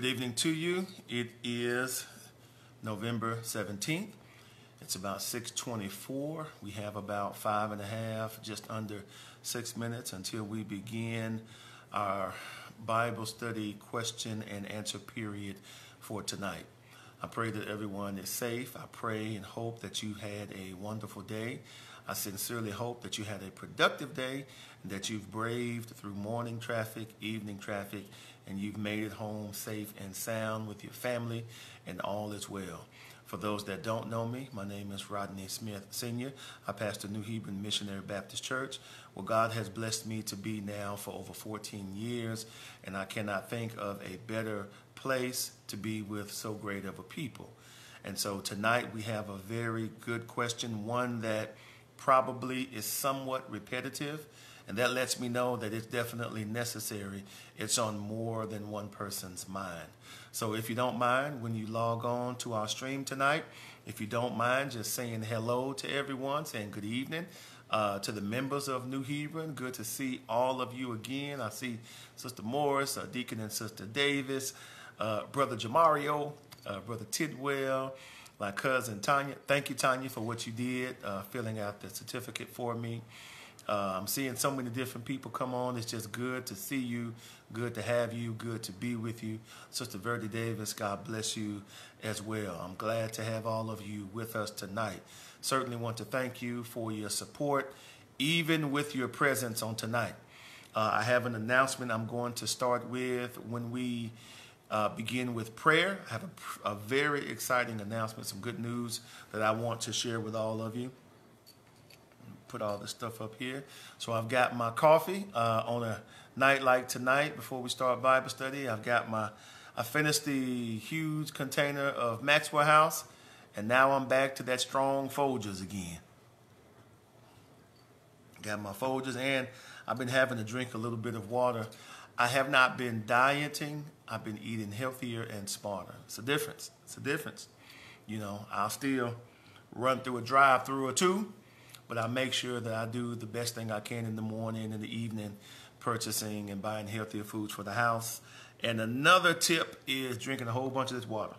Good evening to you. It is November 17th. It's about 6:24. We have about 5 and a half, just under 6 minutes until we begin our Bible study question and answer period for tonight. I pray that everyone is safe. I pray and hope that you had a wonderful day. I sincerely hope that you had a productive day, and that you've braved through morning traffic, evening traffic, and you've made it home safe and sound with your family, and all is well. For those that don't know me, my name is Rodney Smith, Sr. I pastor New Hebron Missionary Baptist Church, where God has blessed me to be now for over 14 years, and I cannot think of a better place to be with so great of a people. And so tonight we have a very good question, one that probably is somewhat repetitive, and that lets me know that it's definitely necessary. It's on more than one person's mind. So if you don't mind, when you log on to our stream tonight, if you don't mind just saying hello to everyone, saying good evening to the members of New Hebron. Good to see all of you again. I see Sister Morris, Deacon and Sister Davis, Brother Jamario, Brother Tidwell, my cousin Tanya. Thank you, Tanya, for what you did, filling out the certificate for me. I'm seeing so many different people come on. It's just good to see you, good to have you, good to be with you. Sister Verdi Davis, God bless you as well. I'm glad to have all of you with us tonight. Certainly want to thank you for your support, even with your presence on tonight. I have an announcement I'm going to start with when we begin with prayer. I have a very exciting announcement, some good news that I want to share with all of you. Put all this stuff up here. So I've got my coffee on a night like tonight before we start Bible study. I finished the huge container of Maxwell House, and now I'm back to that strong Folgers again. Got my Folgers, and I've been having to drink a little bit of water. I have not been dieting. I've been eating healthier and smarter. It's a difference. It's a difference. You know, I'll still run through a drive-through or two, but I make sure that I do the best thing I can in the morning and the evening, purchasing and buying healthier foods for the house. And another tip is drinking a whole bunch of this water.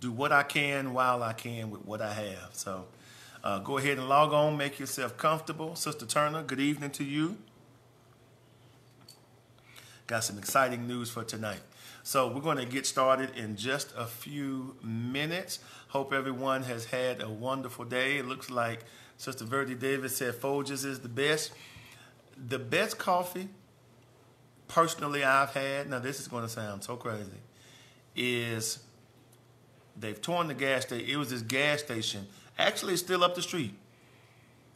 Do what I can while I can with what I have. So go ahead and log on, make yourself comfortable. Sister Turner, good evening to you. Got some exciting news for tonight. So we're going to get started in just a few minutes. Hope everyone has had a wonderful day. It looks like Sister Verdi Davis said Folgers is the best. The best coffee, personally, I've had, now this is going to sound so crazy, is they've torn the gas station. It was this gas station. Actually, it's still up the street.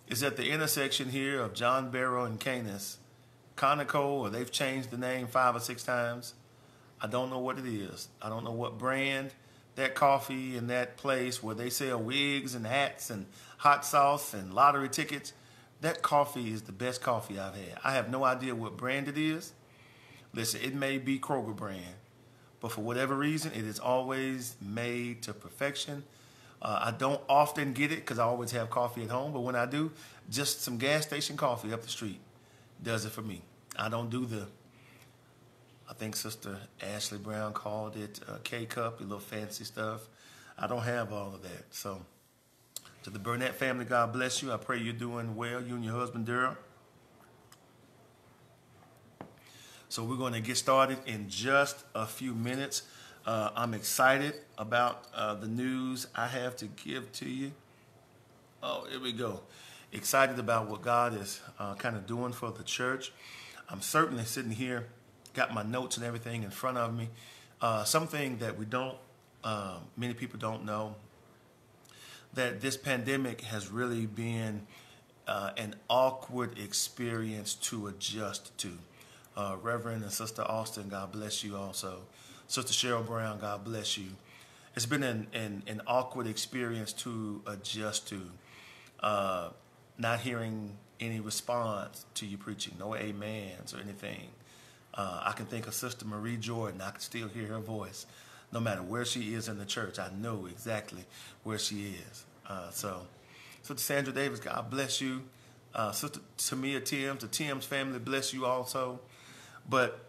It's at the intersection here of John Barrow and Conico, or they've changed the name 5 or 6 times. I don't know what it is. I don't know what brand that coffee and that place where they sell wigs and hats and hot sauce and lottery tickets. That coffee is the best coffee I've had. I have no idea what brand it is. Listen, it may be Kroger brand, but for whatever reason, it is always made to perfection. I don't often get it because I always have coffee at home, but when I do, just some gas station coffee up the street does it for me. I don't do the, I think Sister Ashley Brown called it K-Cup, the little fancy stuff. I don't have all of that. So to the Burnett family, God bless you. I pray you're doing well, you and your husband, Daryl. So we're going to get started in just a few minutes. I'm excited about the news I have to give to you. Oh, here we go. Excited about what God is kind of doing for the church. I'm certainly sitting here, got my notes and everything in front of me. Something that we don't, many people don't know, that this pandemic has really been an awkward experience to adjust to. Reverend and Sister Austin, God bless you also. Sister Cheryl Brown, God bless you. It's been an awkward experience to adjust to. Not hearing any response to your preaching, no amens or anything. I can think of Sister Marie Jordan. I can still hear her voice. No matter where she is in the church, I know exactly where she is. So, Sister Sandra Davis, God bless you. Sister Tamia Timms, the Timms family, bless you also. But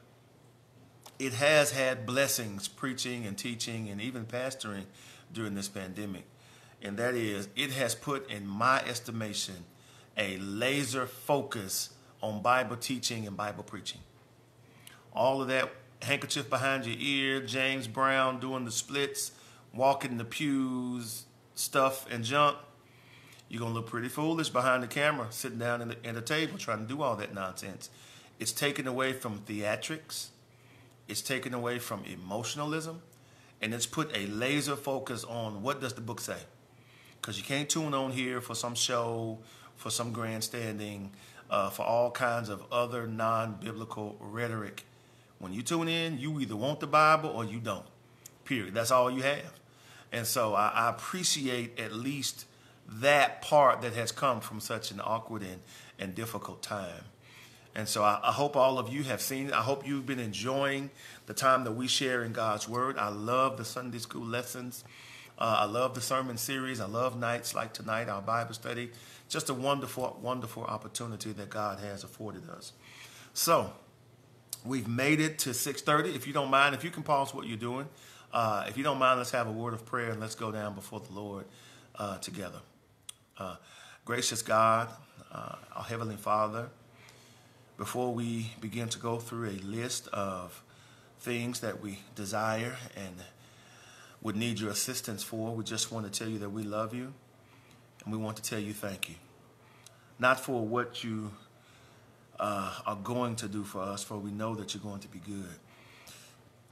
it has had blessings, preaching and teaching and even pastoring during this pandemic. And that is, it has put, in my estimation, a laser focus on Bible teaching and Bible preaching. All of that handkerchief behind your ear, James Brown doing the splits, walking the pews, stuff and junk. You're going to look pretty foolish behind the camera, sitting down at the table trying to do all that nonsense. It's taken away from theatrics. It's taken away from emotionalism. And it's put a laser focus on what does the book say. Because you can't tune on here for some show, for some grandstanding, for all kinds of other non-biblical rhetoric. When you tune in, you either want the Bible or you don't. Period. That's all you have. And so I appreciate at least that part that has come from such an awkward and difficult time. And so I hope all of you have seen it. I hope you've been enjoying the time that we share in God's Word. I love the Sunday school lessons. I love the sermon series. I love nights like tonight, our Bible study. Just a wonderful, wonderful opportunity that God has afforded us. So we've made it to 6:30. If you don't mind, if you can pause what you're doing. If you don't mind, let's have a word of prayer and let's go down before the Lord together. Gracious God, our Heavenly Father, before we begin to go through a list of things that we desire and would need your assistance for, we just want to tell you that we love you and we want to tell you thank you. Not for what you are going to do for us, for we know that you're going to be good.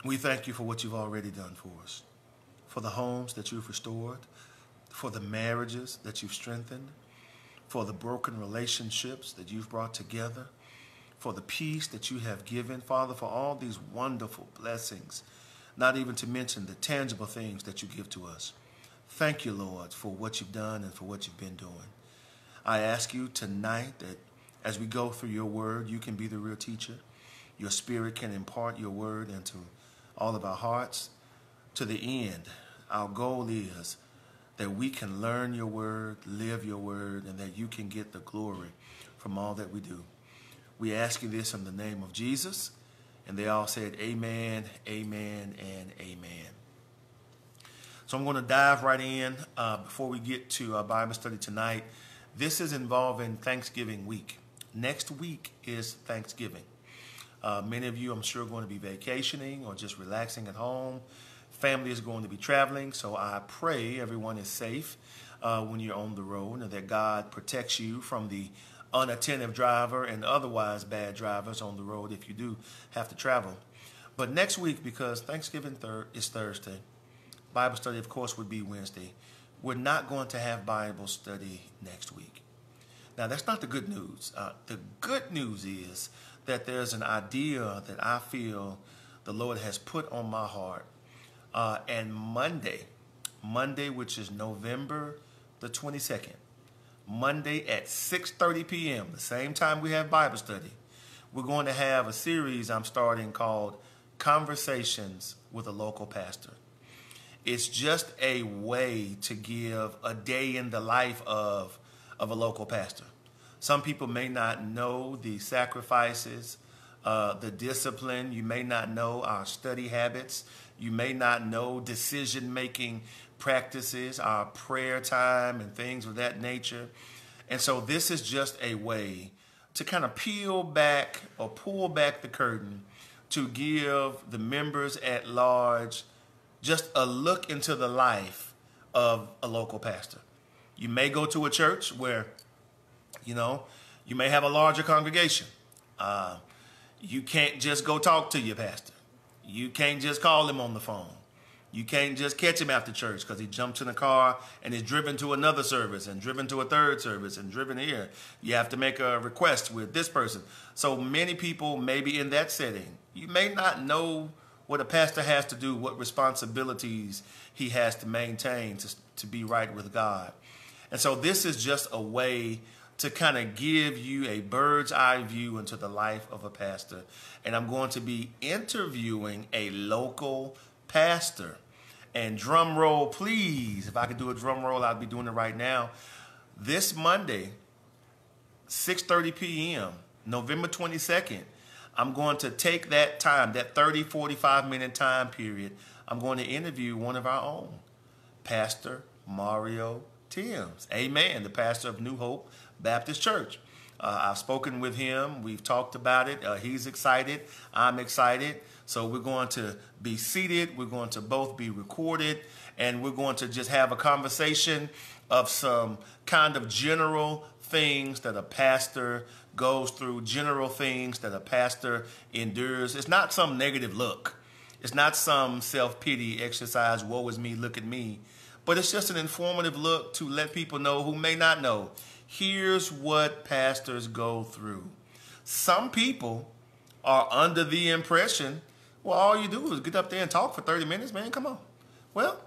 We thank you for what you've already done for us, for the homes that you've restored, for the marriages that you've strengthened, for the broken relationships that you've brought together, for the peace that you have given, Father, for all these wonderful blessings, not even to mention the tangible things that you give to us. Thank you, Lord, for what you've done and for what you've been doing. I ask you tonight that as we go through your word, you can be the real teacher. Your spirit can impart your word into all of our hearts. To the end, our goal is that we can learn your word, live your word, and that you can get the glory from all that we do. We ask you this in the name of Jesus. And they all said, amen, amen, and amen. So I'm going to dive right in before we get to our Bible study tonight. This is involving Thanksgiving week. Next week is Thanksgiving. Many of you, I'm sure, are going to be vacationing or just relaxing at home. Family is going to be traveling, so I pray everyone is safe when you're on the road and that God protects you from the unattentive driver and otherwise bad drivers on the road if you do have to travel. But next week, because Thanksgiving is Thursday, Bible study, of course, would be Wednesday. We're not going to have Bible study next week. Now, that's not the good news. The good news is that there's an idea that I feel the Lord has put on my heart. And Monday, which is November the 22nd, Monday at 6:30 p.m., the same time we have Bible study, we're going to have a series I'm starting called Conversations with a Local Pastor. It's just a way to give a day in the life of a local pastor. Some people may not know the sacrifices, the discipline. You may not know our study habits. You may not know decision-making practices, our prayer time and things of that nature. And so this is just a way to kind of peel back or pull back the curtain to give the members at large just a look into the life of a local pastor. You may go to a church where, you know, you may have a larger congregation. You can't just go talk to your pastor. You can't just call him on the phone. You can't just catch him after church because he jumps in a car and is driven to another service and driven to a third service and driven here. You have to make a request with this person. So many people may be in that setting. You may not know what a pastor has to do, what responsibilities he has to maintain to be right with God. And so this is just a way to kind of give you a bird's eye view into the life of a pastor. And I'm going to be interviewing a local pastor. And drum roll, please. If I could do a drum roll, I'd be doing it right now. This Monday, 6:30 p.m., November 22nd, I'm going to take that time, that 30, 45-minute time period. I'm going to interview one of our own, Pastor Mario Timms. Amen. The pastor of New Hope Baptist Church. I've spoken with him. We've talked about it. He's excited. I'm excited. So we're going to be seated. We're going to both be recorded. And we're going to just have a conversation of some kind of general things that a pastor goes through, general things that a pastor endures. It's not some negative look. It's not some self-pity exercise, woe is me, look at me. But it's just an informative look to let people know who may not know. Here's what pastors go through. Some people are under the impression, well, all you do is get up there and talk for 30 minutes, man, come on. Well,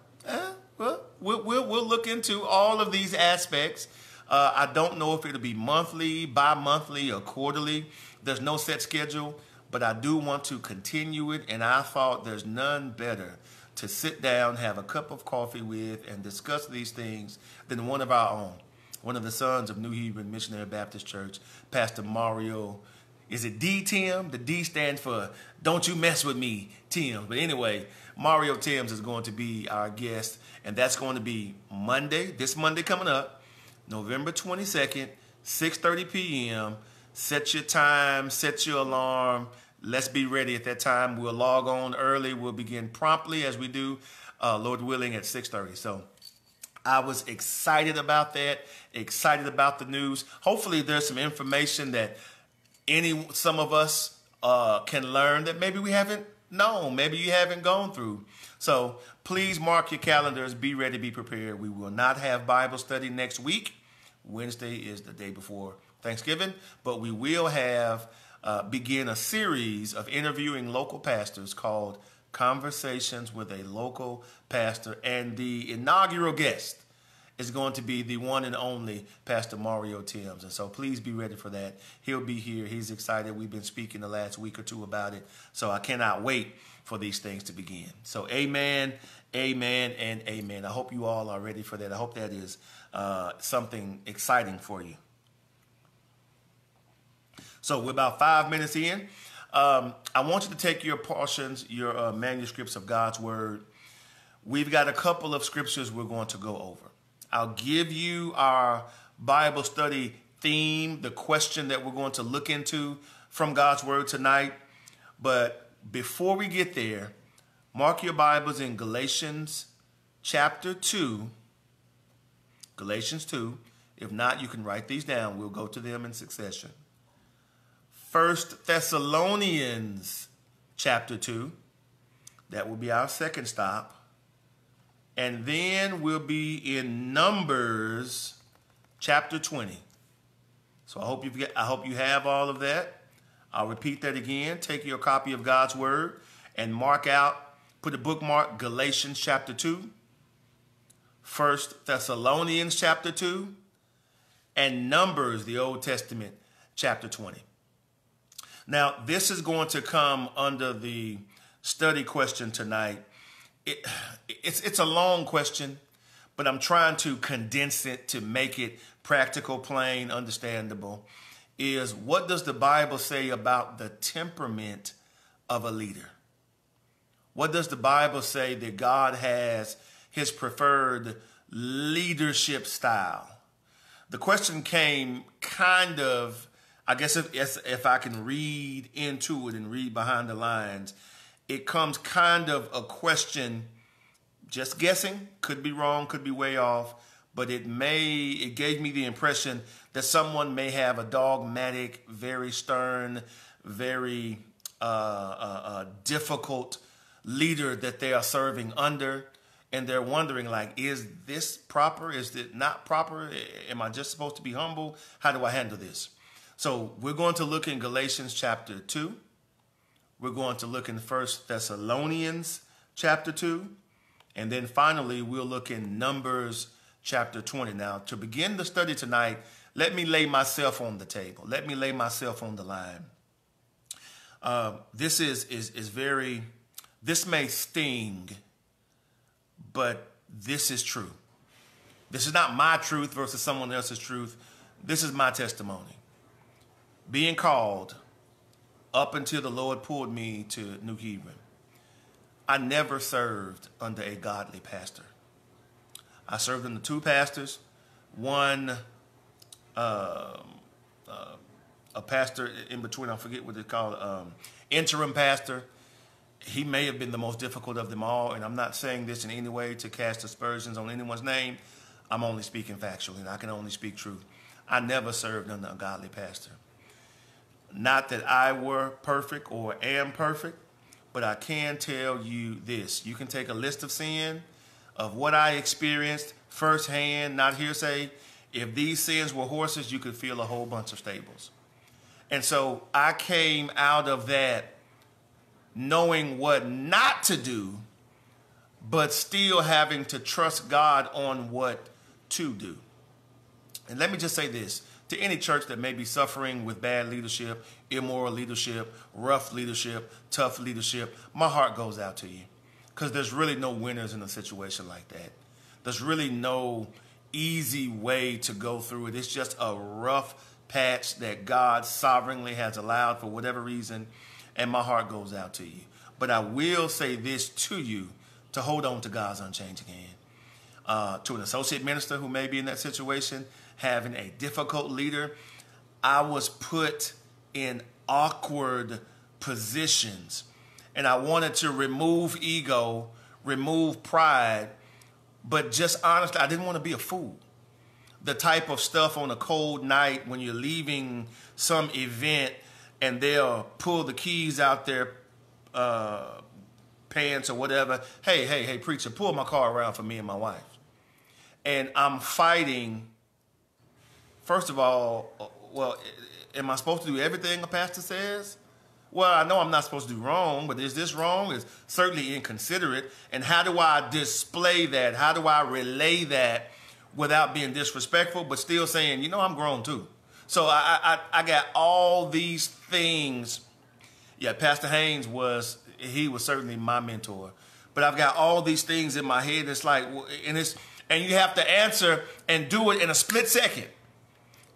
we'll look into all of these aspects. I don't know if it'll be monthly, bi-monthly, or quarterly. There's no set schedule, but I do want to continue it, and I thought there's none better to sit down, have a cup of coffee with, and discuss these things than one of our own, one of the sons of New Hebron Missionary Baptist Church, Pastor Mario. Is it D. Tim? The D stands for Don't You Mess With Me, Tim. But anyway, Mario Timms is going to be our guest, and that's going to be Monday, this Monday coming up, November 22nd, 6:30 p.m., Set your time, set your alarm. Let's be ready at that time. We'll log on early. We'll begin promptly as we do, Lord willing, at 6:30. So I was excited about that, excited about the news. Hopefully there's some information that some of us can learn that maybe we haven't known, maybe you haven't gone through. So please mark your calendars. Be ready, be prepared. We will not have Bible study next week. Wednesday is the day before Thanksgiving, but we will have begin a series of interviewing local pastors called Conversations with a Local Pastor, and the inaugural guest is going to be the one and only Pastor Mario Timms, and so please be ready for that. He'll be here. He's excited. We've been speaking the last week or two about it, so I cannot wait for these things to begin. So amen, amen, and amen. I hope you all are ready for that. I hope that is something exciting for you. So we're about 5 minutes in. I want you to take your portions, your manuscripts of God's Word. We've got a couple of scriptures we're going to go over. I'll give you our Bible study theme, the question that we're going to look into from God's Word tonight. But before we get there, mark your Bibles in Galatians chapter 2. Galatians 2. If not, you can write these down. We'll go to them in succession. 1 Thessalonians chapter 2, that will be our second stop. And then we'll be in Numbers chapter 20. So I hope you have all of that. I'll repeat that again. Take your copy of God's Word and mark out, put a bookmark, Galatians chapter 2, 1 Thessalonians chapter 2, and Numbers, the Old Testament, chapter 20. Now, this is going to come under the study question tonight. It's a long question, but I'm trying to condense it to make it practical, plain, understandable. Is what does the Bible say about the temperament of a leader? What does the Bible say that God has his preferred leadership style? The question came kind of, I guess if I can read into it and read behind the lines, it comes kind of a question, just guessing, could be wrong, could be way off, but it gave me the impression that someone may have a dogmatic, very stern, very difficult leader that they are serving under, and they're wondering, like, is this proper? Is it not proper? Am I just supposed to be humble? How do I handle this? So we're going to look in Galatians chapter 2. We're going to look in 1 Thessalonians chapter 2. And then finally, we'll look in Numbers chapter 20. Now, to begin the study tonight, let me lay myself on the table. Let me lay myself on the line. This is very, this may sting, but this is true. This is not my truth versus someone else's truth. This is my testimony. Being called up until the Lord pulled me to New Hebron. I never served under a godly pastor. I served under two pastors. One, a pastor in between, I forget what they're called, interim pastor. He may have been the most difficult of them all, and I'm not saying this in any way to cast aspersions on anyone's name. I'm only speaking factually, and I can only speak truth. I never served under a godly pastor. Not that I were perfect or am perfect, but I can tell you this. You can take a list of sin, of what I experienced firsthand, not hearsay. If these sins were horses, you could feel a whole bunch of stables. And so I came out of that knowing what not to do, but still having to trust God on what to do. And let me just say this. To any church that may be suffering with bad leadership, immoral leadership, rough leadership, tough leadership, my heart goes out to you, because there's really no winners in a situation like that. There's really no easy way to go through it. It's just a rough patch that God sovereignly has allowed for whatever reason, and my heart goes out to you. But I will say this to you, to hold on to God's unchanging hand. To an associate minister who may be in that situation, having a difficult leader, I was put in awkward positions. And I wanted to remove ego, remove pride, but just honestly, I didn't want to be a fool. The type of stuff on a cold night when you're leaving some event and they'll pull the keys out their pants or whatever. Hey, hey, hey, preacher, pull my car around for me and my wife. And I'm fighting. First of all, well, am I supposed to do everything a pastor says? Well, I know I'm not supposed to do wrong, but is this wrong? It's certainly inconsiderate. And how do I display that? How do I relay that without being disrespectful, but still saying, you know, I'm grown too. So I got all these things. Yeah, Pastor Haynes was certainly my mentor, but I've got all these things in my head. It's like, and you have to answer and do it in a split second.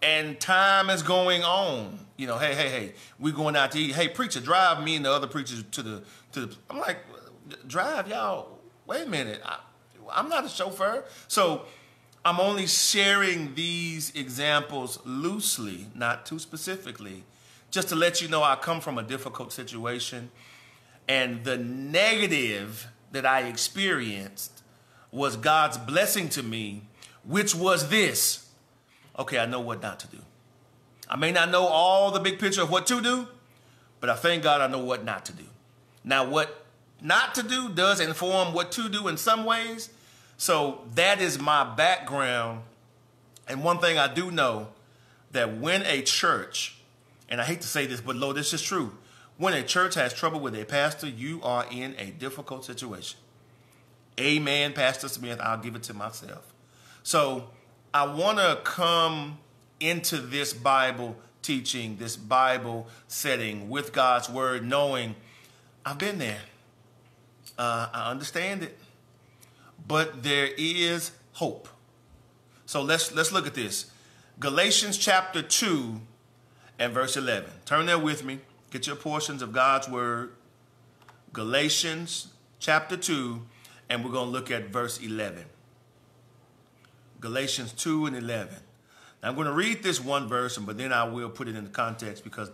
And time is going on. You know, hey, hey, hey, we're going out to eat. Hey, preacher, drive me and the other preachers to the. I'm like, drive y'all. Wait a minute. I'm not a chauffeur. So I'm only sharing these examples loosely, not too specifically, just to let you know I come from a difficult situation. And the negative that I experienced was God's blessing to me, which was this. Okay, I know what not to do. I may not know all the big picture of what to do, but I thank God I know what not to do. Now, what not to do does inform what to do in some ways. So that is my background. And one thing I do know, that when a church, and I hate to say this, but Lord, this is true. When a church has trouble with a pastor, you are in a difficult situation. Amen, Pastor Smith. I'll give it to myself. So I want to come into this Bible teaching, this Bible setting with God's word, knowing I've been there. I understand it, but there is hope. So let's look at this. Galatians chapter 2 and verse 11. Turn there with me. Get your portions of God's word. Galatians chapter 2, and we're going to look at verse 11. Galatians 2 and 11. Now, I'm going to read this one verse, but then I will put it in the context because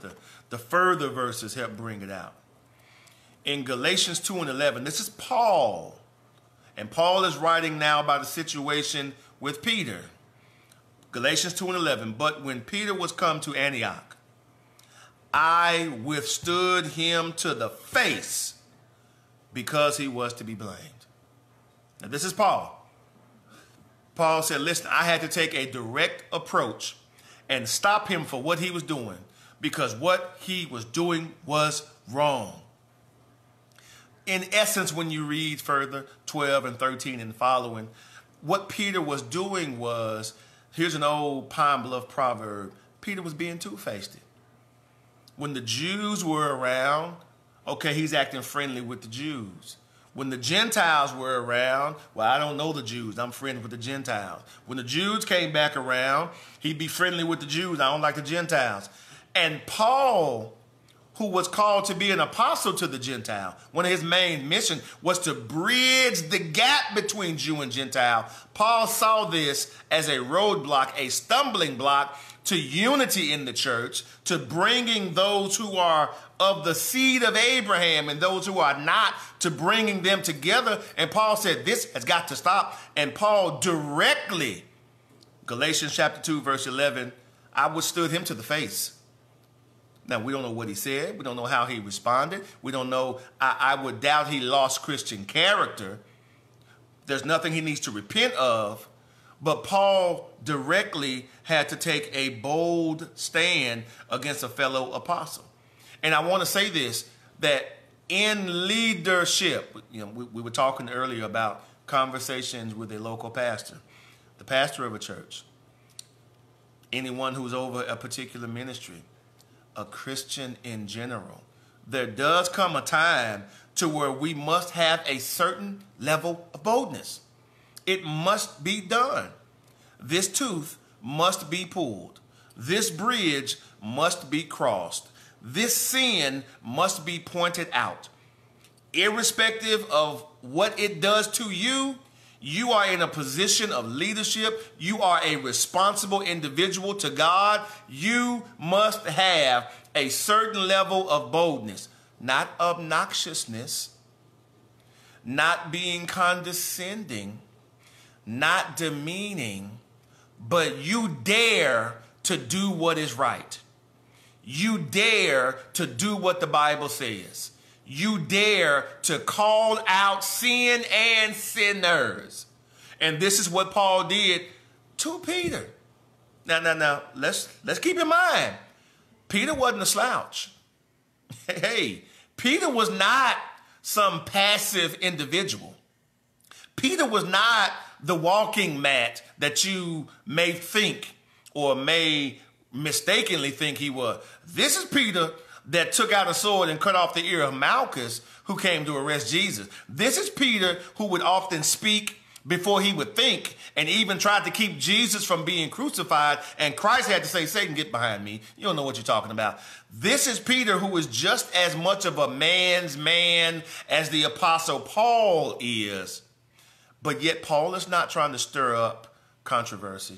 the further verses help bring it out. In Galatians 2 and 11, this is Paul. And Paul is writing now about a situation with Peter. Galatians 2 and 11. But when Peter was come to Antioch, I withstood him to the face because he was to be blamed. Now, this is Paul. Paul said, listen, I had to take a direct approach and stop him for what he was doing, because what he was doing was wrong. In essence, when you read further, 12 and 13 and following, what Peter was doing was, here's an old Pine Bluff proverb, Peter was being two-faced. When the Jews were around, okay, he's acting friendly with the Jews. When the Gentiles were around, well, I don't know the Jews. I'm friends with the Gentiles. When the Jews came back around, he'd be friendly with the Jews. I don't like the Gentiles. And Paul who was called to be an apostle to the Gentile, one of his main missions was to bridge the gap between Jew and Gentile. Paul saw this as a roadblock, a stumbling block to unity in the church, to bringing those who are of the seed of Abraham and those who are not, to bringing them together. And Paul said, this has got to stop. And Paul directly, Galatians chapter 2, verse 11, I withstood him to the face. Now, we don't know what he said. We don't know how he responded. We don't know. I would doubt he lost Christian character. There's nothing he needs to repent of. But Paul directly had to take a bold stand against a fellow apostle. And I want to say this, that in leadership, you know, we were talking earlier about conversations with a local pastor, the pastor of a church, anyone who's over a particular ministry, a Christian in general. There does come a time to where we must have a certain level of boldness. It must be done. This tooth must be pulled. This bridge must be crossed. This sin must be pointed out. Irrespective of what it does to you, you are in a position of leadership. You are a responsible individual to God. You must have a certain level of boldness, not obnoxiousness, not being condescending, not demeaning, but you dare to do what is right. You dare to do what the Bible says. You dare to call out sin and sinners. And this is what Paul did to Peter. Now, let's keep in mind, Peter wasn't a slouch. Hey, Peter was not some passive individual. Peter was not the walking mat that you may think or may mistakenly think he was. This is Peter that took out a sword and cut off the ear of Malchus, who came to arrest Jesus. This is Peter who would often speak before he would think, and even tried to keep Jesus from being crucified. And Christ had to say, Satan, get behind me. You don't know what you're talking about. This is Peter, who is just as much of a man's man as the apostle Paul is. But yet Paul is not trying to stir up controversy.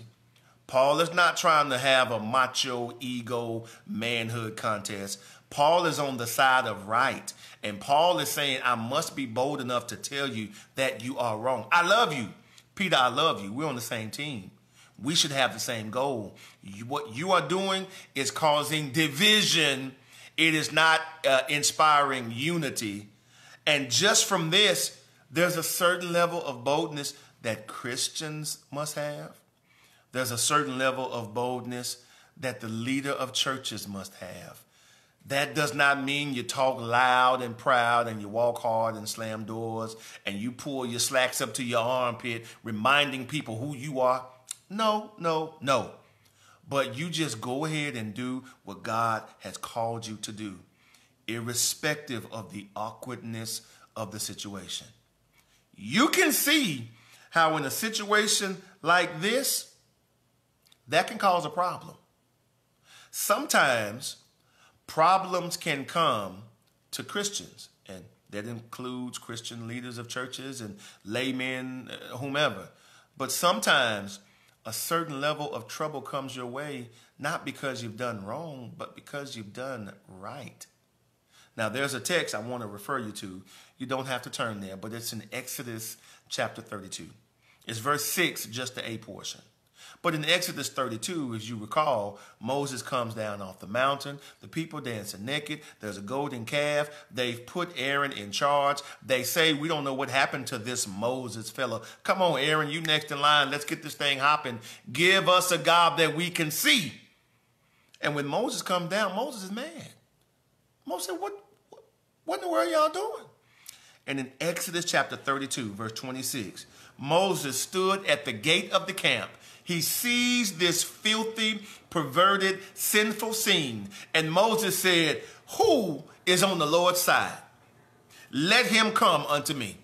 Paul is not trying to have a macho ego manhood contest. Paul is on the side of right. And Paul is saying, I must be bold enough to tell you that you are wrong. I love you, Peter, I love you. We're on the same team. We should have the same goal. What you are doing is causing division. It is not inspiring unity. And just from this, there's a certain level of boldness that Christians must have. There's a certain level of boldness that the leader of churches must have. That does not mean you talk loud and proud and you walk hard and slam doors and you pull your slacks up to your armpit, reminding people who you are. No. But you just go ahead and do what God has called you to do, irrespective of the awkwardness of the situation. You can see how in a situation like this, that can cause a problem. Sometimes problems can come to Christians, and that includes Christian leaders of churches and laymen, whomever. But sometimes a certain level of trouble comes your way, not because you've done wrong, but because you've done right. Now, there's a text I want to refer you to. You don't have to turn there, but it's in Exodus chapter 32. It's verse 6, just the A portion. But in Exodus 32, as you recall, Moses comes down off the mountain. The people dancing naked. There's a golden calf. They've put Aaron in charge. They say, we don't know what happened to this Moses fellow. Come on, Aaron, you next in line. Let's get this thing hopping. Give us a God that we can see. And when Moses comes down, Moses is mad. Moses said, what in the world y'all doing? And in Exodus chapter 32, verse 26, Moses stood at the gate of the camp. He sees this filthy, perverted, sinful scene. And Moses said, who is on the Lord's side? Let him come unto me.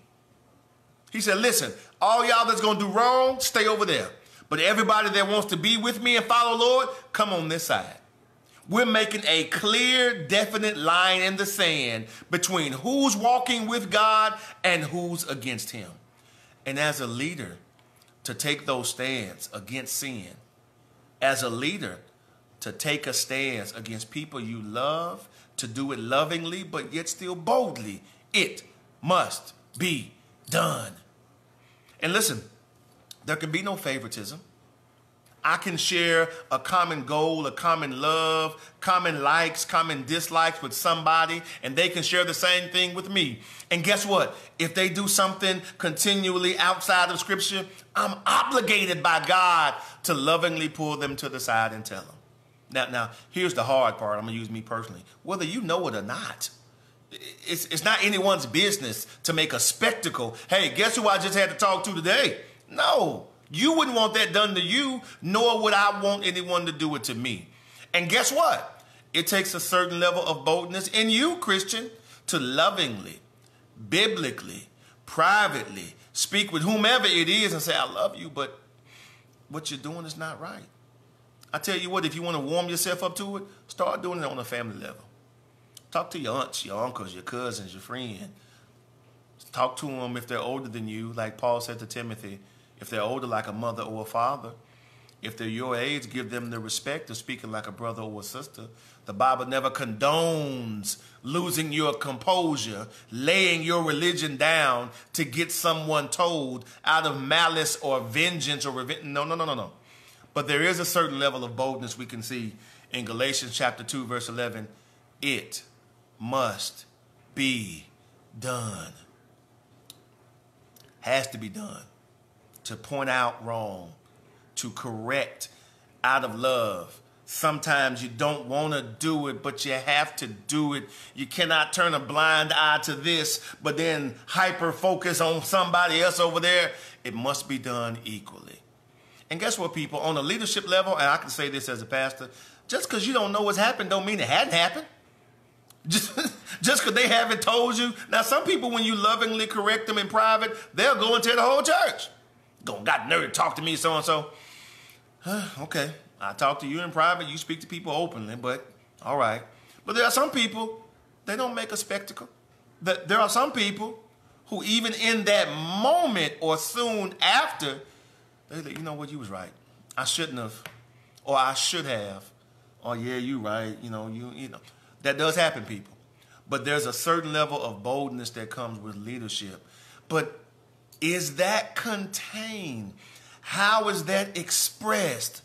He said, listen, all y'all that's going to do wrong, stay over there. But everybody that wants to be with me and follow the Lord, come on this side. We're making a clear, definite line in the sand between who's walking with God and who's against him. And as a leader, to take those stands against sin, as a leader, to take a stance against people you love, to do it lovingly, but yet still boldly, it must be done. And listen, there can be no favoritism. I can share a common goal, a common love, common likes, common dislikes with somebody, and they can share the same thing with me. And guess what? If they do something continually outside of Scripture, I'm obligated by God to lovingly pull them to the side and tell them. Now, here's the hard part. I'm going to use me personally. Whether you know it or not, it's not anyone's business to make a spectacle. Hey, guess who I just had to talk to today? No. You wouldn't want that done to you, nor would I want anyone to do it to me. And guess what? It takes a certain level of boldness in you, Christian, to lovingly, biblically, privately speak with whomever it is and say, I love you, but what you're doing is not right. I tell you what, if you want to warm yourself up to it, start doing it on a family level. Talk to your aunts, your uncles, your cousins, your friends. Talk to them if they're older than you, like Paul said to Timothy. If they're older, like a mother or a father. If they're your age, give them the respect of speaking like a brother or a sister. The Bible never condones losing your composure, laying your religion down to get someone told out of malice or vengeance or revenge. No. But there is a certain level of boldness we can see in Galatians chapter 2, verse 11. It must be done. Has to be done. To point out wrong, to correct out of love. Sometimes you don't want to do it, but you have to do it. You cannot turn a blind eye to this, but then hyper-focus on somebody else over there. It must be done equally. And guess what, people? On a leadership level, and I can say this as a pastor, just because you don't know what's happened don't mean it hadn't happened. Just because they haven't told you. Now, some people, when you lovingly correct them in private, they'll go and tell the whole church. Got nerve to talk to me, so-and-so. Okay, I talk to you in private. You speak to people openly, but all right. But there are some people, they don't make a spectacle. There are some people who even in that moment or soon after, they say, you know what, you was right. I shouldn't have, or I should have. Oh, yeah, you right. You know. That does happen, people. But there's a certain level of boldness that comes with leadership. But is that contained? How is that expressed?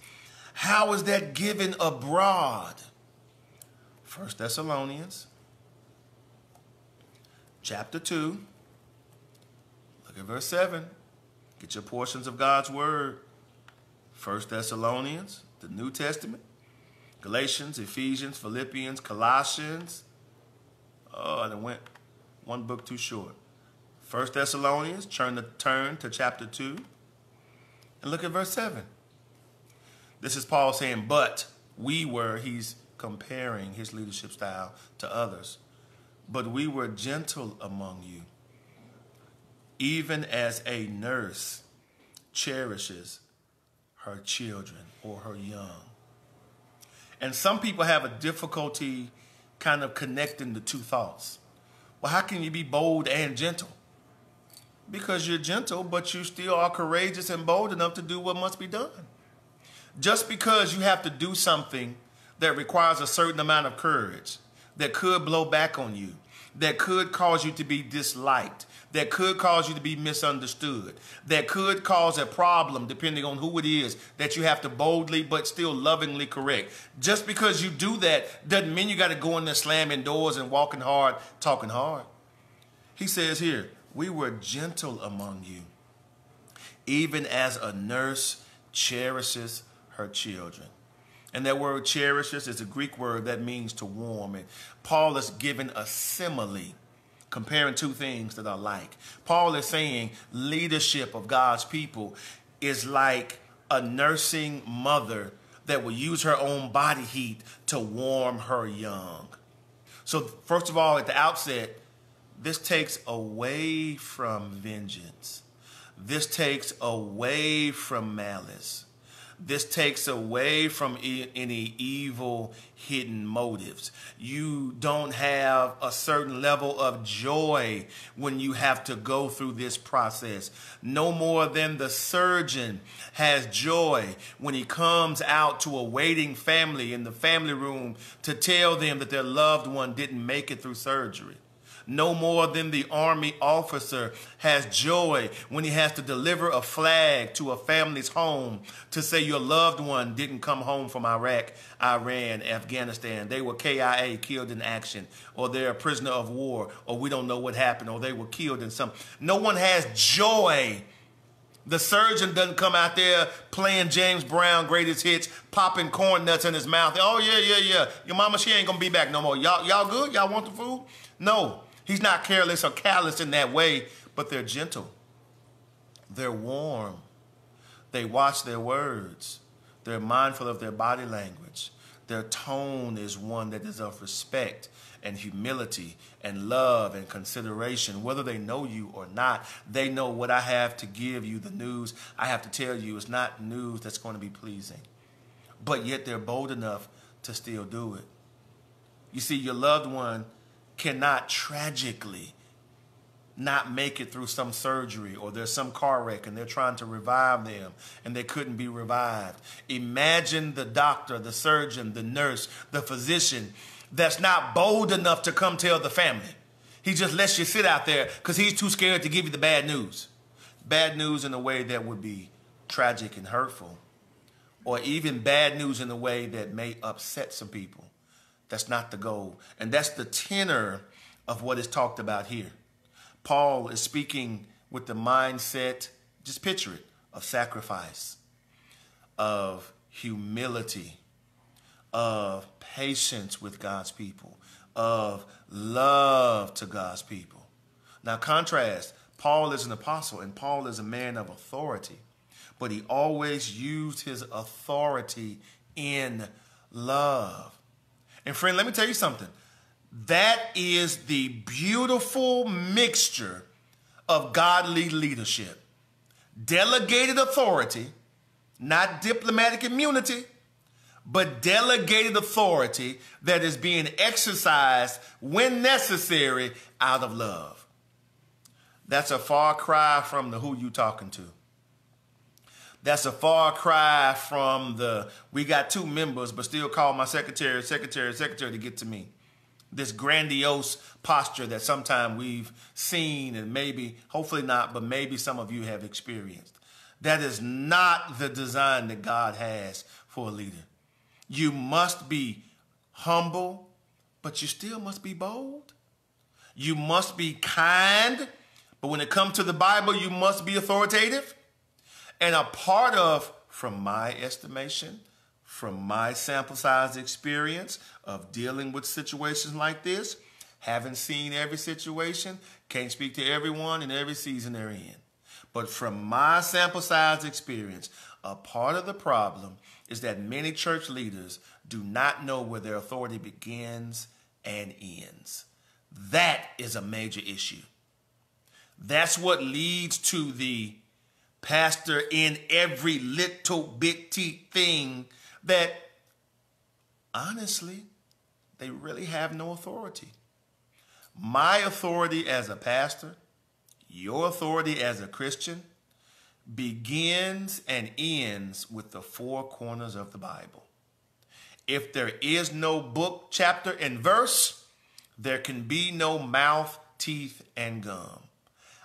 How is that given abroad? 1 Thessalonians chapter 2, look at verse 7. Get your portions of God's word. 1 Thessalonians, the New Testament, Galatians, Ephesians, Philippians, Colossians. Oh, I went one book too short. 1 Thessalonians, turn to chapter 2, and look at verse 7. This is Paul saying, but we were, he's comparing his leadership style to others, but we were gentle among you, even as a nurse cherishes her children or her young. And some people have a difficulty kind of connecting the two thoughts. Well, how can you be bold and gentle? Because you're gentle, but you still are courageous and bold enough to do what must be done. Just because you have to do something that requires a certain amount of courage, that could blow back on you, that could cause you to be disliked, that could cause you to be misunderstood, that could cause a problem, depending on who it is, that you have to boldly but still lovingly correct. Just because you do that doesn't mean you got to go in there slamming doors and walking hard, talking hard. He says here, we were gentle among you, even as a nurse cherishes her children. And that word cherishes is a Greek word that means to warm. And Paul is giving a simile, comparing two things that are like. Paul is saying leadership of God's people is like a nursing mother that will use her own body heat to warm her young. So first of all, at the outset, this takes away from vengeance. This takes away from malice. This takes away from any evil hidden motives. You don't have a certain level of joy when you have to go through this process. No more than the surgeon has joy when he comes out to a waiting family in the family room to tell them that their loved one didn't make it through surgery. No more than the army officer has joy when he has to deliver a flag to a family's home to say your loved one didn't come home from Iraq, Iran, Afghanistan. They were KIA, killed in action, or they're a prisoner of war, or we don't know what happened, or they were killed in something. No one has joy. The surgeon doesn't come out there playing James Brown greatest hits, popping corn nuts in his mouth. Oh, yeah, yeah, yeah. Your mama, she ain't going to be back no more. Y'all good? Y'all want the food? No. He's not careless or callous in that way, but they're gentle. They're warm. They watch their words. They're mindful of their body language. Their tone is one that is of respect and humility and love and consideration. Whether they know you or not, they know what I have to give you, the news I have to tell you. It's not news that's going to be pleasing, but yet they're bold enough to still do it. You see, your loved one cannot tragically not make it through some surgery, or there's some car wreck and they're trying to revive them and they couldn't be revived. Imagine the doctor, the surgeon, the nurse, the physician that's not bold enough to come tell the family. He just lets you sit out there because he's too scared to give you the bad news. Bad news in a way that would be tragic and hurtful, or even bad news in a way that may upset some people. That's not the goal. And that's the tenor of what is talked about here. Paul is speaking with the mindset, just picture it, of sacrifice, of humility, of patience with God's people, of love to God's people. Now contrast, Paul is an apostle and Paul is a man of authority, but he always used his authority in love. And friend, let me tell you something. That is the beautiful mixture of godly leadership. Delegated authority, not diplomatic immunity, but delegated authority that is being exercised when necessary out of love. That's a far cry from the who you talking to. That's a far cry from the, we got two members, but still call my secretary to get to me. This grandiose posture that sometimes we've seen and maybe, hopefully not, but maybe some of you have experienced. That is not the design that God has for a leader. You must be humble, but you still must be bold. You must be kind, but when it comes to the Bible, you must be authoritative. And a part of, from my estimation, from my sample size experience of dealing with situations like this, haven't seen every situation, can't speak to everyone in every season they're in. But from my sample size experience, a part of the problem is that many church leaders do not know where their authority begins and ends. That is a major issue. That's what leads to the pastor in every little bitty thing that, honestly, they really have no authority. My authority as a pastor, your authority as a Christian, begins and ends with the four corners of the Bible. If there is no book, chapter, and verse, there can be no mouth, teeth, and gum.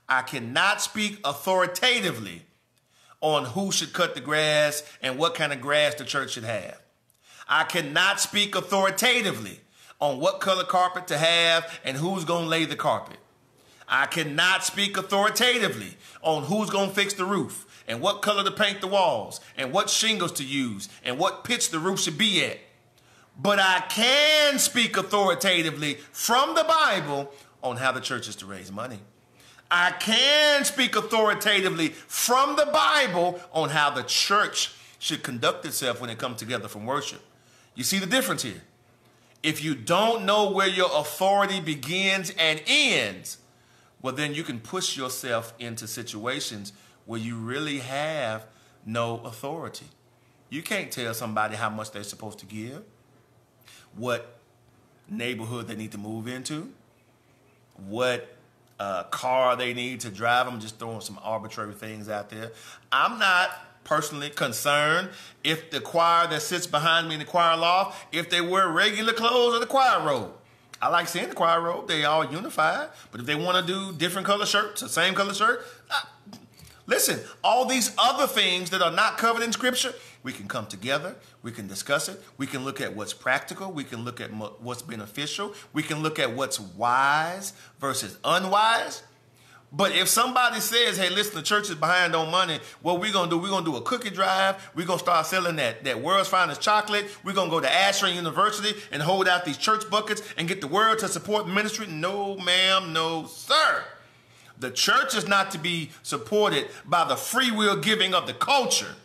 I cannot speak authoritatively on who should cut the grass and what kind of grass the church should have. I cannot speak authoritatively on what color carpet to have and who's going to lay the carpet. I cannot speak authoritatively on who's going to fix the roof and what color to paint the walls and what shingles to use and what pitch the roof should be at. But I can speak authoritatively from the Bible on how the church is to raise money. I can speak authoritatively from the Bible on how the church should conduct itself when it comes together from worship. You see the difference here. If you don't know where your authority begins and ends, well, then you can push yourself into situations where you really have no authority. You can't tell somebody how much they're supposed to give, what neighborhood they need to move into, what car they need to drive. I'm just throwing some arbitrary things out there. I'm not personally concerned if the choir that sits behind me in the choir loft, if they wear regular clothes or the choir robe. I like seeing the choir robe. They all unified. But if they want to do different color shirts, the same color shirt, listen, all these other things that are not covered in Scripture, we can come together. We can discuss it. We can look at what's practical. We can look at what's beneficial. We can look at what's wise versus unwise. But if somebody says, hey, listen, the church is behind on money, what we're going to do, we're going to do a cookie drive. We're going to start selling that world's finest chocolate. We're going to go to Ashland University and hold out these church buckets and get the world to support ministry. No, ma'am, no, sir. The church is not to be supported by the free will giving of the culture.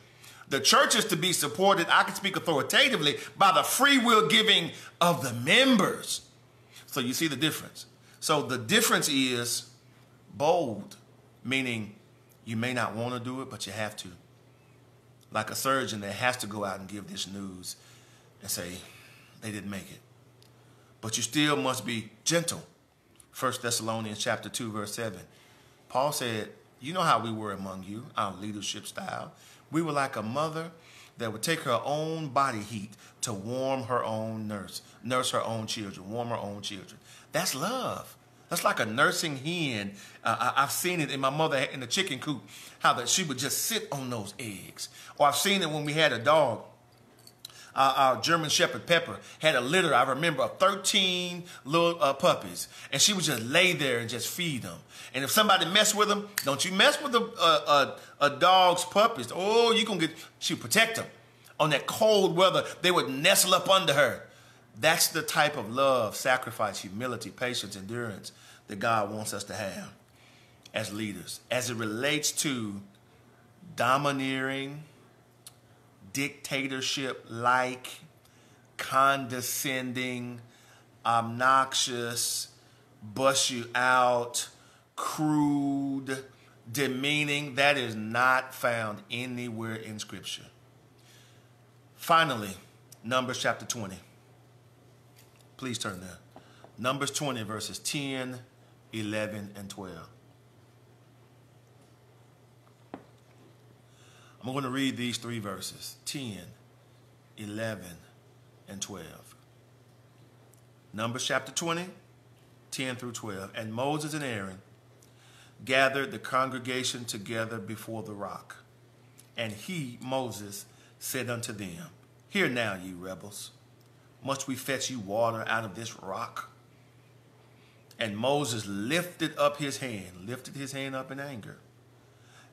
The church is to be supported, I can speak authoritatively, by the free will giving of the members. So you see the difference. So the difference is bold, meaning you may not want to do it, but you have to. Like a surgeon that has to go out and give this news and say they didn't make it. But you still must be gentle. 1 Thessalonians chapter 2, verse 7. Paul said, you know how we were among you, our leadership style. We were like a mother that would take her own body heat to warm her own nurse her own children, warm her own children. That's love. That's like a nursing hen. I've seen it in my mother in the chicken coop, how that she would just sit on those eggs. Or I've seen it when we had a dog. Our German Shepherd Pepper had a litter, I remember, of 13 little puppies. And she would just lay there and just feed them. And if somebody messed with them, don't you mess with a dog's puppies. Oh, you're going to get, she'd protect them. On that cold weather, they would nestle up under her. That's the type of love, sacrifice, humility, patience, endurance that God wants us to have as leaders. As it relates to domineering, dictatorship-like, condescending, obnoxious, bust you out, crude, demeaning, that is not found anywhere in Scripture. Finally, Numbers chapter 20. Please turn there. Numbers 20, verses 10, 11, and 12. I'm going to read these three verses, 10, 11, and 12. Numbers chapter 20, 10 through 12. And Moses and Aaron gathered the congregation together before the rock. And he, Moses, said unto them, hear now, ye rebels, must we fetch you water out of this rock? And Moses lifted up his hand, up in anger,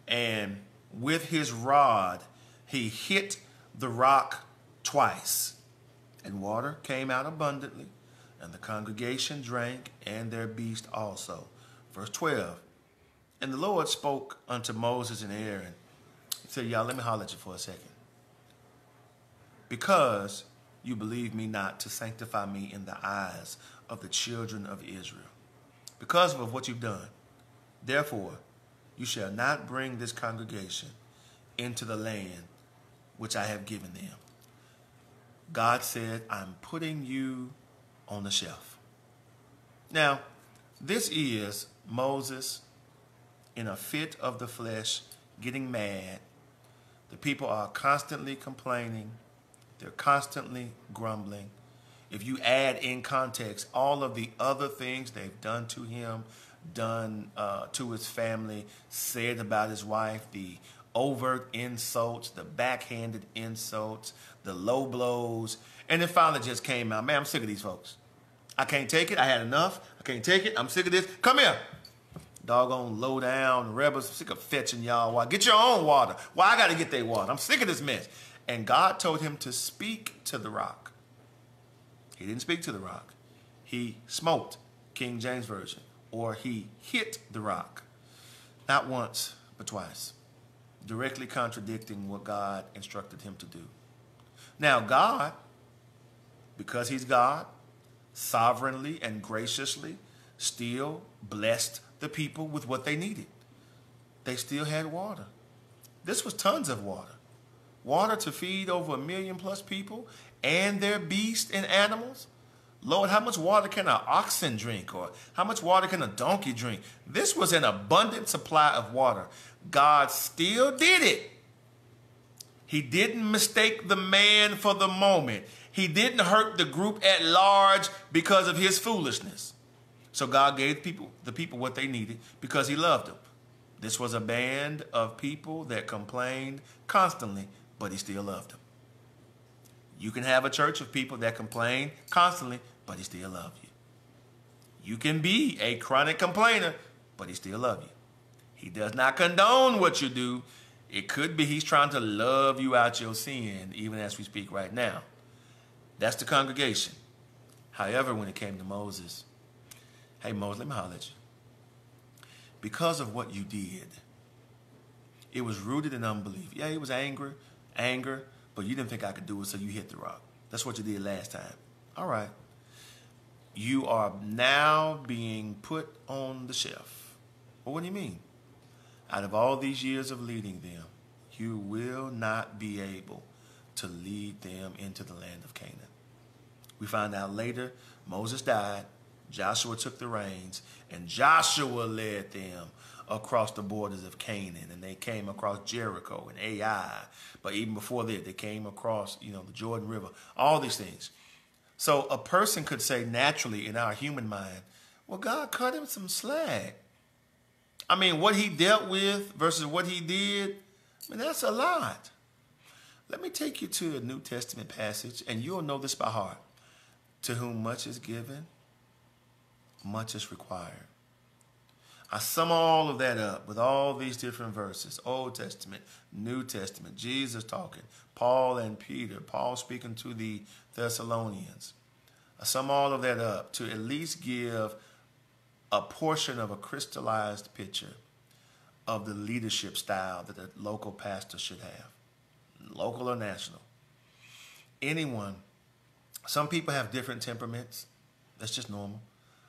and with his rod, he hit the rock twice, and water came out abundantly, and the congregation drank, and their beast also. Verse 12, and the Lord spoke unto Moses and Aaron. He said, y'all, let me holler at you for a second. Because you believe me not to sanctify me in the eyes of the children of Israel, because of what you've done, therefore, you shall not bring this congregation into the land which I have given them. God said, I'm putting you on the shelf. Now, this is Moses in a fit of the flesh getting mad. The people are constantly complaining. They're constantly grumbling. If you add in context all of the other things they've done to him, to his family, said about his wife, the overt insults, the backhanded insults, the low blows, and it finally just came out. Man, I'm sick of these folks. I can't take it. I had enough. I can't take it. I'm sick of this. Come here. Doggone low down rebels. I'm sick of fetching y'all water. Get your own water. Why I got to get their water? I'm sick of this mess. And God told him to speak to the rock. He didn't speak to the rock. He smote, King James Version. Or he hit the rock, not once, but twice, directly contradicting what God instructed him to do. Now God, because he's God, sovereignly and graciously still blessed the people with what they needed. They still had water. This was tons of water. water to feed over 1 million+ people and their beasts and animals? Lord, how much water can an oxen drink? Or how much water can a donkey drink? This was an abundant supply of water. God still did it. He didn't mistake the man for the moment. He didn't hurt the group at large because of his foolishness. So God gave the people what they needed because he loved them. This was a band of people that complained constantly, but he still loved them. You can have a church of people that complain constantly, but he still loves you. You can be a chronic complainer, but he still loves you. He does not condone what you do. It could be he's trying to love you out your sin, even as we speak right now. That's the congregation. However, when it came to Moses, hey, Moses, let me holler at you. Because of what you did, it was rooted in unbelief. Yeah, it was anger. But you didn't think I could do it, so you hit the rock. That's what you did last time. All right. You are now being put on the shelf. Well, what do you mean? Out of all these years of leading them, you will not be able to lead them into the land of Canaan. We find out later, Moses died, Joshua took the reins, and Joshua led them across the borders of Canaan, and they came across Jericho and Ai. But even before that, they came across, the Jordan River, all these things. So a person could say naturally in our human mind, well, God cut him some slack. I mean, what he dealt with versus what he did, that's a lot. Let me take you to a New Testament passage, and you'll know this by heart. To whom much is given, much is required. I sum all of that up with all these different verses, Old Testament, New Testament, Jesus talking, Paul and Peter, Paul speaking to the Thessalonians. I sum all of that up to at least give a portion of a crystallized picture of the leadership style that a local pastor should have, local or national. Anyone, some people have different temperaments. That's just normal.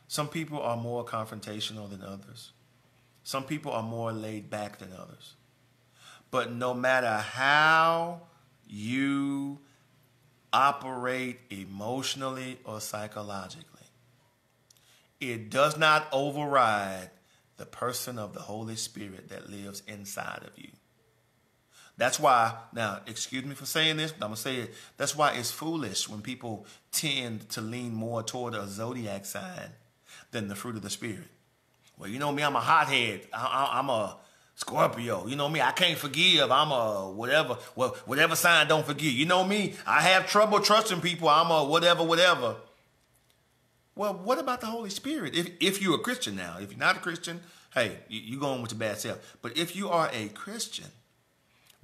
Some people are more confrontational than others. Some people are more laid back than others. But no matter how you operate emotionally or psychologically, it does not override the person of the Holy Spirit that lives inside of you. That's why, now, excuse me for saying this, but I'm going to say it. That's why it's foolish when people tend to lean more toward a zodiac sign than the fruit of the Spirit. Well, you know me, I'm a hothead. I'm a Scorpio. You know me, I can't forgive. I'm a whatever. Well, whatever sign don't forgive. You know me, I have trouble trusting people. I'm a whatever, whatever. Well, what about the Holy Spirit? If you're a Christian now, if you're not a Christian, hey, you're going with your bad self. But if you are a Christian,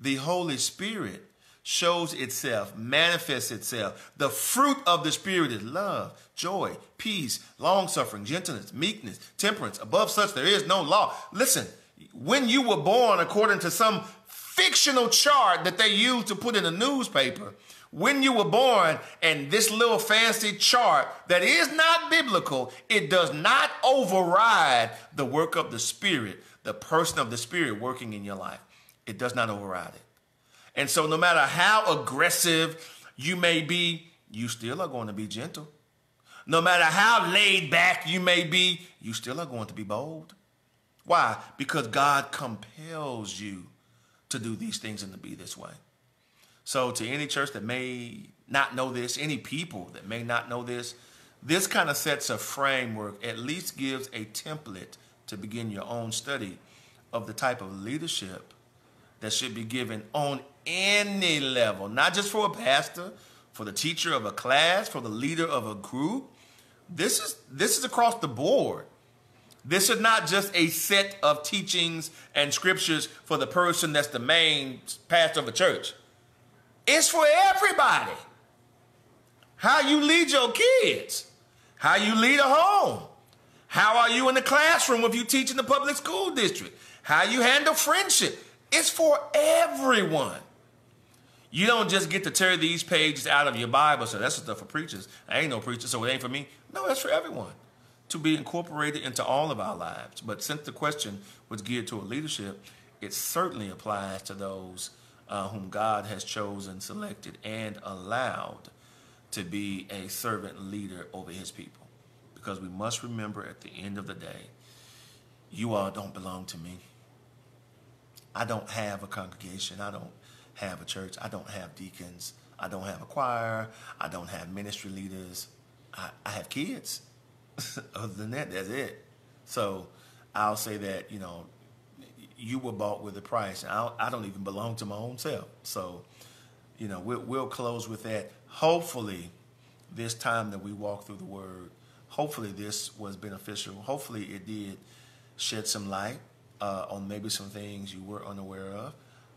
the Holy Spirit shows itself, manifests itself. The fruit of the Spirit is love, joy, peace, long-suffering, gentleness, meekness, temperance. Above such there is no law. Listen, when you were born, according to some fictional chart that they used to put in a newspaper, when you were born, and this little fancy chart that is not biblical, it does not override the work of the Spirit, the person of the Spirit working in your life. It does not override it. And so no matter how aggressive you may be, you still are going to be gentle. No matter how laid back you may be, you still are going to be bold. Why? Because God compels you to do these things and to be this way. So to any church that may not know this, any people that may not know this, this kind of sets a framework, at least gives a template to begin your own study of the type of leadership that should be given on any level, not just for a pastor, for the teacher of a class, for the leader of a group. This is across the board. This is not just a set of teachings and scriptures for the person that's the main pastor of a church. It's for everybody. How you lead your kids, how you lead a home, how are you in the classroom if you teach in the public school district, how you handle friendship. It's for everyone. You don't just get to tear these pages out of your Bible. So that's stuff for preachers. I ain't no preacher, so it ain't for me. No, that's for everyone to be incorporated into all of our lives. But since the question was geared to a leadership, it certainly applies to those whom God has chosen, selected, and allowed to be a servant leader over his people. Because we must remember at the end of the day, you all don't belong to me. I don't have a congregation. I don't have a church. I don't have deacons. I don't have a choir. I don't have ministry leaders. I have kids. Other than that, that's it. So I'll say that, you know, you were bought with a price. I don't even belong to my own self. So, you know, we'll close with that. Hopefully, this time that we walk through the Word, hopefully this was beneficial. Hopefully it did shed some light on maybe some things you were unaware of.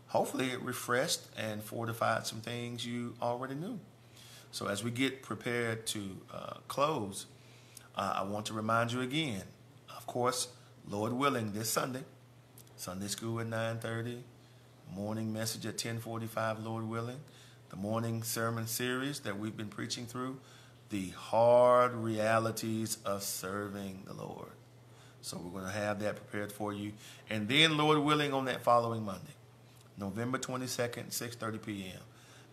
Hopefully it refreshed and fortified some things you already knew. So as we get prepared to close, I want to remind you again, of course, Lord willing, this Sunday, Sunday school at 9:30, morning message at 10:45, Lord willing, the morning sermon series that we've been preaching through, the hard realities of serving the Lord. So we're going to have that prepared for you. And then, Lord willing, on that following Monday, November 22nd, 6:30 p.m.,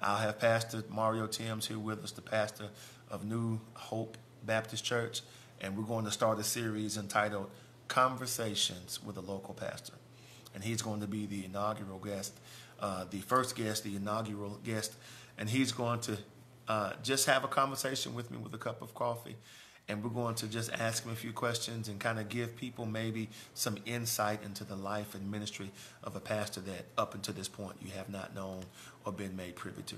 I'll have Pastor Mario Timms here with us, the pastor of New Hope Baptist Church, and we're going to start a series entitled Conversations with a Local Pastor. And he's going to be the inaugural guest, the inaugural guest, and he's going to just have a conversation with me with a cup of coffee. And we're going to just ask him a few questions and kind of give people maybe some insight into the life and ministry of a pastor that up until this point you have not known or been made privy to.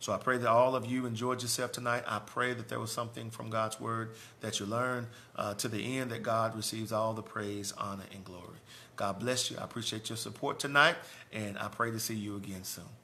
So I pray that all of you enjoyed yourself tonight. I pray that there was something from God's word that you learned to the end, that God receives all the praise, honor, and glory. God bless you. I appreciate your support tonight, and I pray to see you again soon.